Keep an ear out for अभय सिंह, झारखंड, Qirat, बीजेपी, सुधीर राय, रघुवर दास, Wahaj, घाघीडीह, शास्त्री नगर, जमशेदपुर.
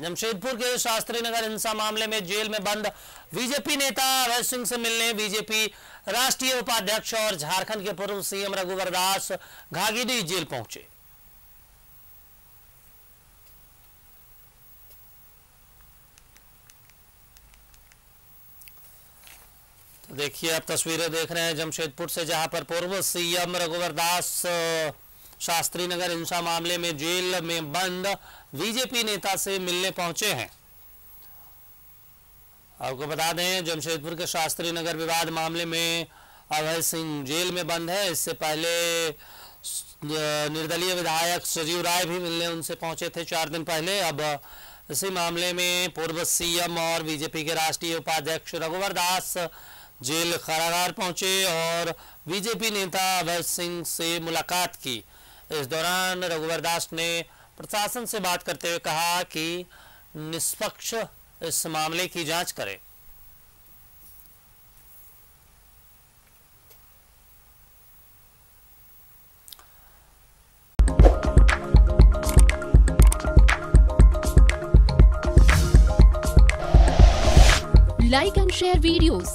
जमशेदपुर के शास्त्री नगर हिंसा मामले में जेल में बंद बीजेपी नेता अभय सिंह से मिलने बीजेपी राष्ट्रीय उपाध्यक्ष और झारखंड के पूर्व सीएम रघुवर दास घाघीडीह जेल पहुंचे। तो देखिए आप तस्वीरें देख रहे हैं जमशेदपुर से, जहां पर पूर्व सीएम रघुवर दास शास्त्री नगर हिंसा मामले में जेल में बंद बीजेपी नेता से मिलने पहुंचे हैं। आपको बता दें जमशेदपुर के शास्त्री नगर विवाद मामले में अभय सिंह जेल में बंद है। इससे पहले निर्दलीय विधायक सुधीर राय भी मिलने उनसे पहुंचे थे 4 दिन पहले। अब इसी मामले में पूर्व सीएम और बीजेपी के राष्ट्रीय उपाध्यक्ष रघुवर दास जेल कारागार पहुंचे और बीजेपी नेता अभय सिंह से मुलाकात की। इस दौरान रघुवर दास ने प्रशासन से बात करते हुए कहा कि निष्पक्ष इस मामले की जांच करें। Like and share videos,